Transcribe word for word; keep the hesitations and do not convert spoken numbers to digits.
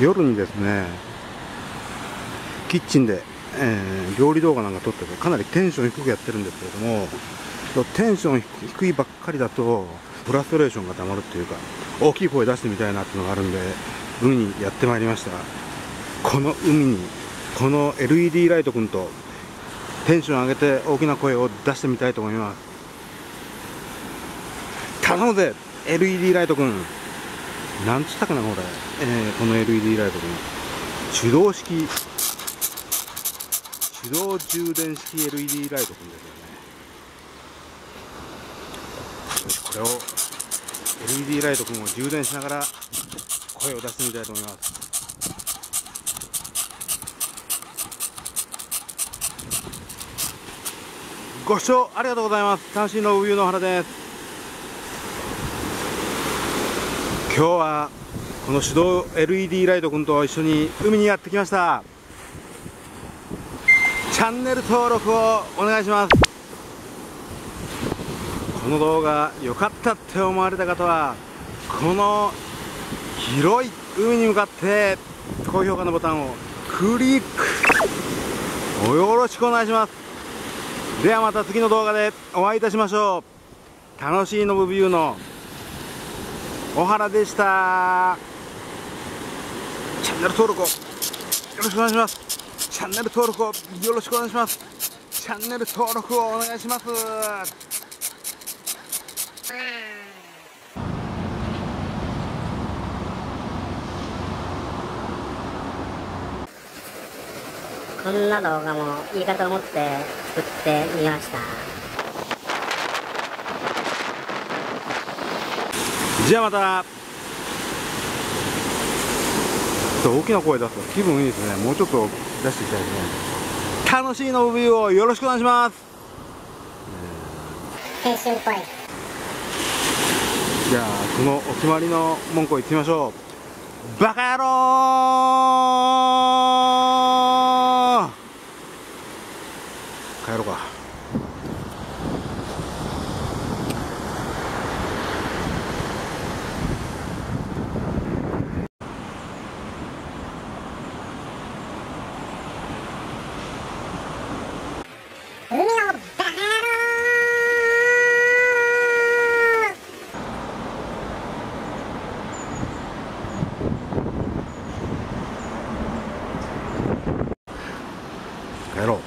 夜にですねキッチンで、えー、料理動画なんか撮ってて、かなりテンション低くやってるんですけれども、テンション低いばっかりだとフラストレーションがたまるっていうか、大きい声出してみたいなっていうのがあるんで、海にやってまいりました。この海にこの エルイーディー ライト君とテンション上げて大きな声を出してみたいと思います。頼むぜ エルイーディー ライト君。なんつったかなこれ、えー、この エルイーディー ライト君、手動式手動充電式 エルイーディー ライト君ですよね。これを エルイーディー ライト君を充電しながら声を出してみたいと思います。ご視聴ありがとうございます。三振のウユの原です。今日はこの手動 エルイーディー ライト君と一緒に海にやってきました。チャンネル登録をお願いします。この動画良かったって思われた方は、この広い海に向かって高評価のボタンをクリック、よろしくお願いします。ではまた次の動画でお会いいたしましょう。楽しいのぶビューの小原でした。チャンネル登録をよろしくお願いします。チャンネル登録をよろしくお願いします。チャンネル登録をお願いします。こんな動画もいいかと思って作ってみました。じゃあまた。大きな声出すと気分いいですね。もうちょっと出していきたいですね。楽しいのビューをよろしくお願いします。編集っぽい。じゃあこのお決まりの文句を言ってみましょう。バカ野郎。帰ろうか。海のバカ野郎。帰ろう。